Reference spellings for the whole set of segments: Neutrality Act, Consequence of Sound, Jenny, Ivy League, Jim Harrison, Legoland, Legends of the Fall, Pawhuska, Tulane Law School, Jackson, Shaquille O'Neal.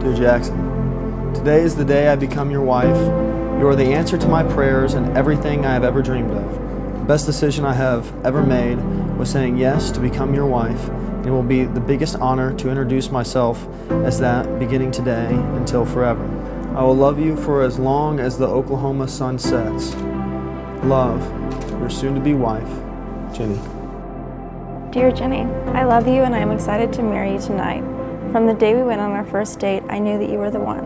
Dear Jackson, today is the day I become your wife. You are the answer to my prayers and everything I have ever dreamed of. The best decision I have ever made was saying yes to become your wife. It will be the biggest honor to introduce myself as that beginning today until forever. I will love you for as long as the Oklahoma sun sets. Love, your soon-to-be wife, Jenny. Dear Jenny, I love you and I am excited to marry you tonight. From the day we went on our first date, I knew that you were the one.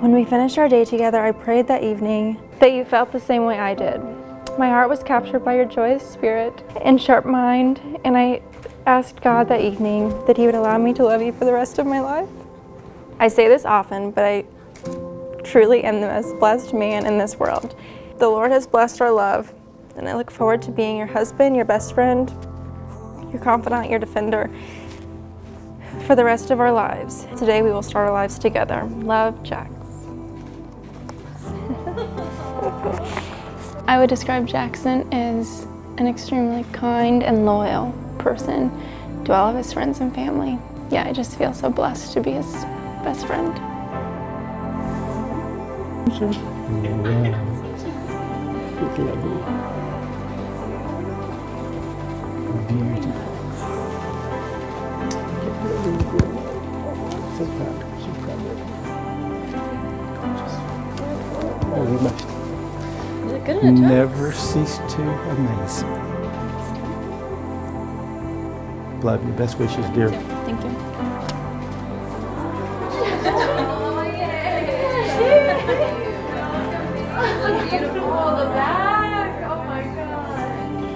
When we finished our day together, I prayed that evening that you felt the same way I did. My heart was captured by your joyous spirit and sharp mind, and I asked God that evening that He would allow me to love you for the rest of my life. I say this often, but I truly am the most blessed man in this world. The Lord has blessed our love, and I look forward to being your husband, your best friend, your confidant, your defender for the rest of our lives. Today we will start our lives together. Love, Jax. I would describe Jackson as an extremely kind and loyal person to all of his friends and family. Yeah, I just feel so blessed to be his best friend. Good never cease to amaze me. Love you. Best wishes, dear. Thank you. Oh, yeah. Beautiful. The back. Oh, my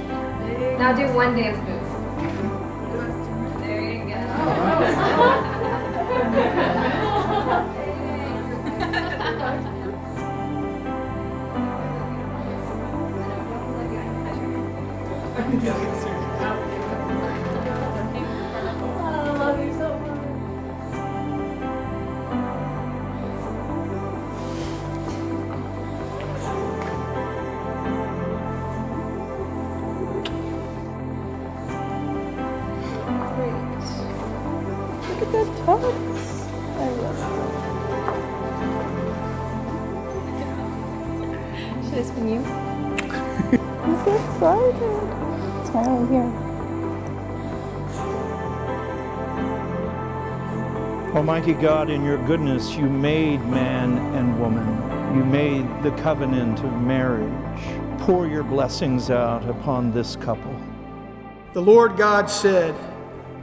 God. Now do one dance move. There you go. Oh. I love you so much. Look at that tops. I love it. Should this be you? I'm so excited. Smile here. Almighty God, in your goodness, you made man and woman. You made the covenant of marriage. Pour your blessings out upon this couple. The Lord God said,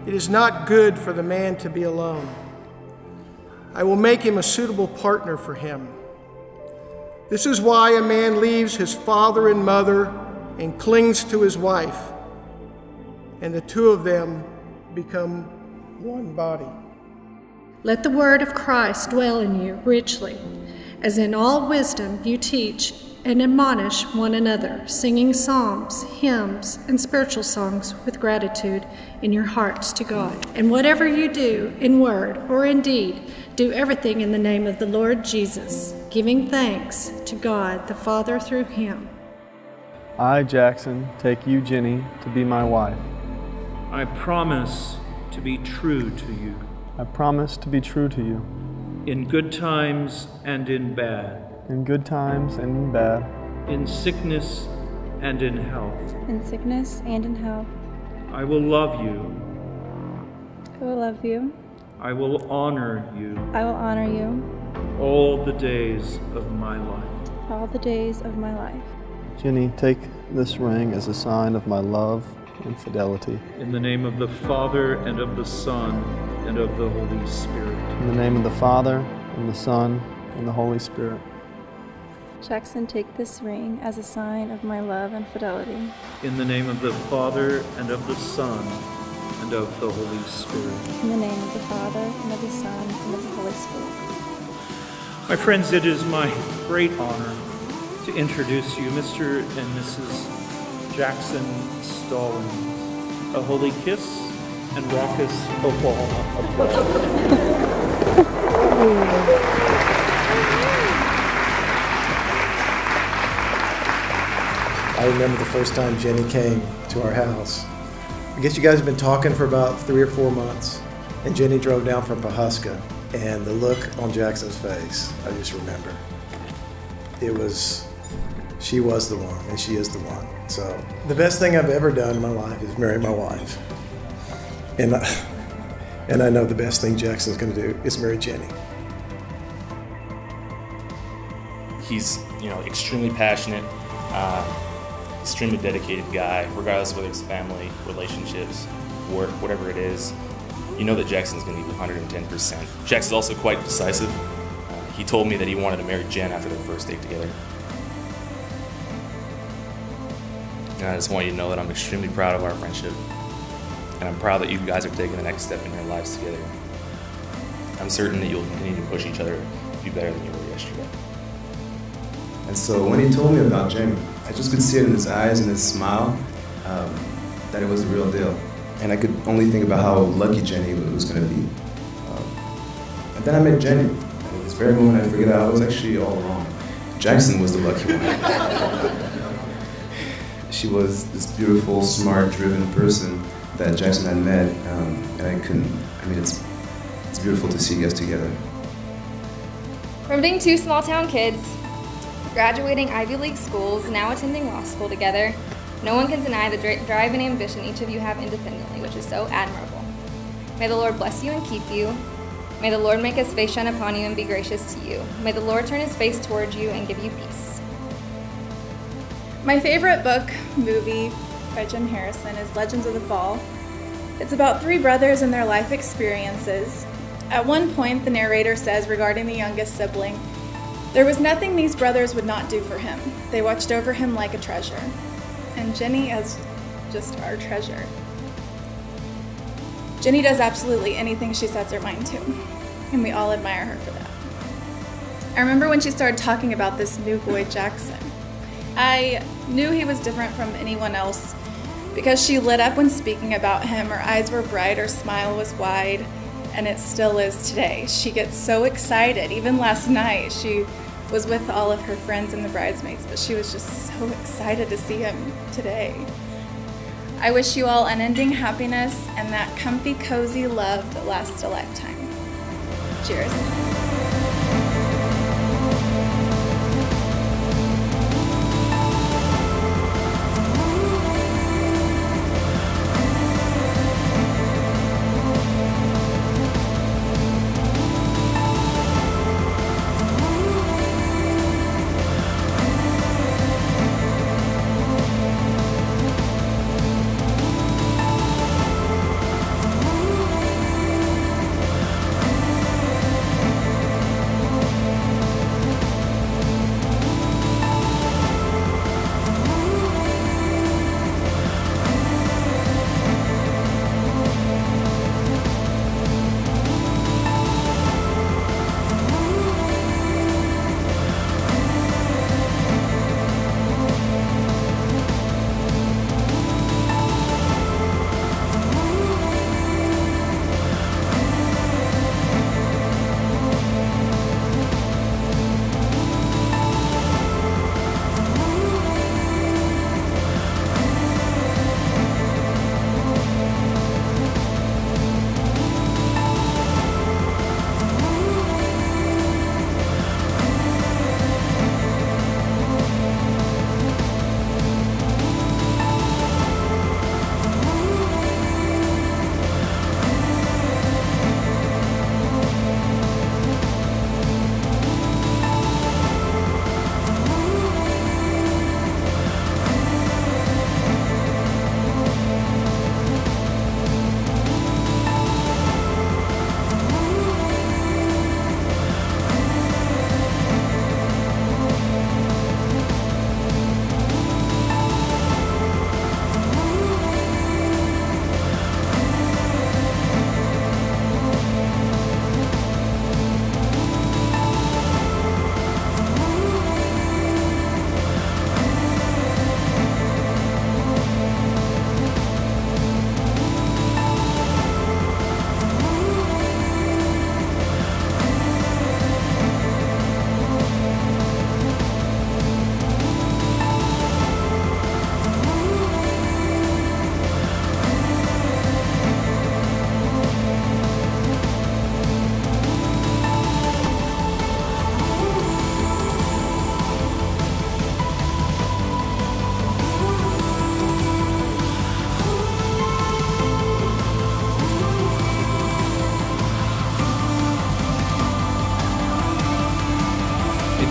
"It is not good for the man to be alone. I will make him a suitable partner for him. This is why a man leaves his father and mother and clings to his wife, and the two of them become one body." Let the word of Christ dwell in you richly, as in all wisdom you teach and admonish one another, singing psalms, hymns, and spiritual songs with gratitude in your hearts to God. And whatever you do, in word or in deed, do everything in the name of the Lord Jesus, giving thanks to God the Father through him. I, Jackson, take you, Jenny, to be my wife. I promise to be true to you. I promise to be true to you. In good times and in bad. In good times and in bad. In sickness and in health. In sickness and in health. I will love you. I will love you. I will honor you. I will honor you. All the days of my life. All the days of my life. Jenny, take this ring as a sign of my love and fidelity. In the name of the Father, and of the Son, and of the Holy Spirit. In the name of the Father, and the Son, and the Holy Spirit. Jackson, take this ring as a sign of my love and fidelity. In the name of the Father, and of the Son, and of the Holy Spirit. In the name of the Father, and of the Son, and of the Holy Spirit. My friends, it is my great honor to introduce you, Mr. and Mrs. Jackson Stallings. A holy kiss and raucous Oklahoma applause. I remember the first time Jenny came to our house. I guess you guys have been talking for about 3 or 4 months, and Jenny drove down from Pawhuska. And the look on Jackson's face, I just remember. It was, she was the one, and she is the one. So the best thing I've ever done in my life is marry my wife. And I know the best thing Jackson's gonna do is marry Jenny. He's, you know, extremely passionate, extremely dedicated guy, regardless of whether it's family, relationships, work, whatever it is. You know that Jackson's going to be 110%. Jackson's also quite decisive. He told me that he wanted to marry Jen after their first date together. And I just want you to know that I'm extremely proud of our friendship. And I'm proud that you guys are taking the next step in your lives together. I'm certain that you'll continue to push each other to be better than you were yesterday. And so when he told me about Jim, I just could see it in his eyes and his smile that it was the real deal. And I could only think about how lucky Jenny was going to be. And then I met Jenny. And at this very moment I figured out I was actually all wrong. Jackson was the lucky one. She was this beautiful, smart, driven person that Jackson had met. And I couldn't, I mean, it's beautiful to see you guys together. From being two small town kids, graduating Ivy League schools, now attending law school together, no one can deny the drive and ambition each of you have independently, which is so admirable. May the Lord bless you and keep you. May the Lord make his face shine upon you and be gracious to you. May the Lord turn his face toward you and give you peace. My favorite book, movie, by Jim Harrison is Legends of the Fall. It's about three brothers and their life experiences. At one point, the narrator says regarding the youngest sibling, "There was nothing these brothers would not do for him. They watched over him like a treasure." And Jenny is just our treasure. Jenny does absolutely anything she sets her mind to, and we all admire her for that. I remember when she started talking about this new boy, Jackson. I knew he was different from anyone else because she lit up when speaking about him. Her eyes were bright, her smile was wide, and it still is today. She gets so excited. Even last night, she was with all of her friends and the bridesmaids, but she was just so excited to see him today. I wish you all unending happiness and that comfy, cozy love that lasts a lifetime. Cheers.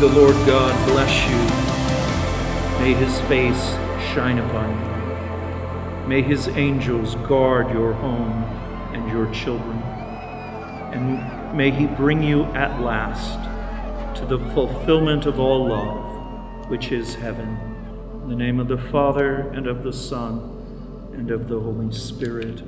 the Lord God bless you. May his face shine upon you. May his angels guard your home and your children. And may he bring you at last to the fulfillment of all love, which is heaven. In the name of the Father, and of the Son, and of the Holy Spirit.